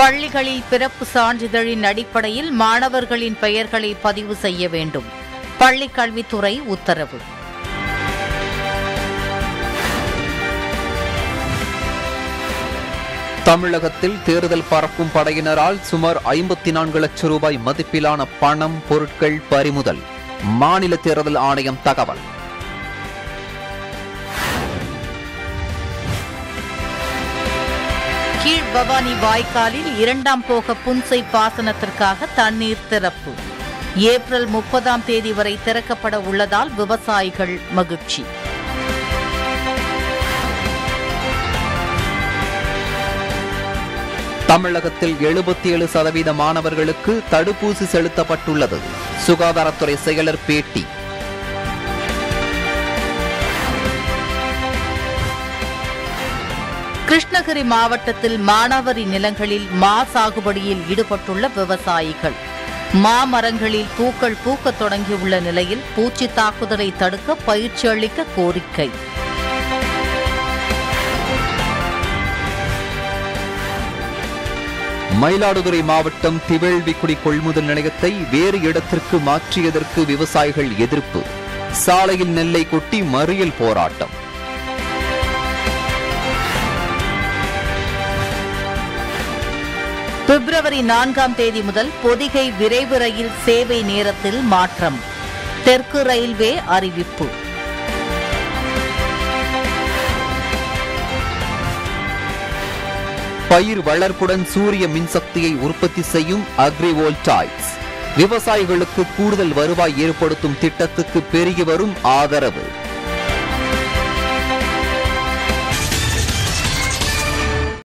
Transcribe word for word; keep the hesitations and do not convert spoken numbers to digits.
பள்ளிகளில் பிறப்பு சான்றிதழின் அடிப்படையில் மாணவர்களின் பெயர்களை பதிவு செய்ய வேண்டும். பள்ளிக் கல்வித்துறை உத்தரவு. தமிழகத்தில் தேர்தல் பறக்கும் படையினரால் சுமார் ஐம்பத்தி நான்கு லட்சம் ரூபாய் மதிப்பிலான பணம், பொருட்கள் பறிமுதல். மாநில தேர்தல் ஆணையம் தகவல். கீழ்பவானி வாய்க்காலில் இரண்டாம் போக புன்சை பாசனத்திற்காக தண்ணீர் திறப்பு. ஏப்ரல் முப்பதாம் தேதி வரை திறக்கப்பட உள்ளதால் விவசாயிகள் மகிழ்ச்சி. தமிழகத்தில் எழுபத்தி ஏழு சதவீத மாணவர்களுக்கு தடுப்பூசி செலுத்தப்பட்டுள்ளது. சுகாதாரத்துறை செயலர் பேட்டி. கிருஷ்ணகிரி மாவட்டத்தில் மானாவரி நிலங்களில் மா சாகுபடியில் ஈடுபட்டுள்ள விவசாயிகள் மாமரங்களில் பூக்கள் பூக்கத் தொடங்கியுள்ள நிலையில் பூச்சி தாக்குதலை தடுக்க பயிற்சி அளிக்க கோரிக்கை. மயிலாடுதுறை மாவட்டம் திவேல்விக்குடி கொள்முதல் நிலையத்தை வேறு இடத்திற்கு மாற்றியதற்கு விவசாயிகள் எதிர்ப்பு. சாலையில் நெல்லை கொட்டி மறியல் போராட்டம். பிப்ரவரி நான்காம் தேதி முதல் பொதிகை விரைவு ரயில் சேவை நேரத்தில் மாற்றம். தெற்கு ரயில்வே அறிவிப்பு. பயிர் வளர்ப்புடன் சூரிய மின்சக்தியை உற்பத்தி செய்யும் அக்ரிவோல்டாய்ஸ். விவசாயிகளுக்கு கூடுதல் வருவாய் ஏற்படுத்தும் திட்டத்துக்கு பெருகி வரும் ஆதரவு.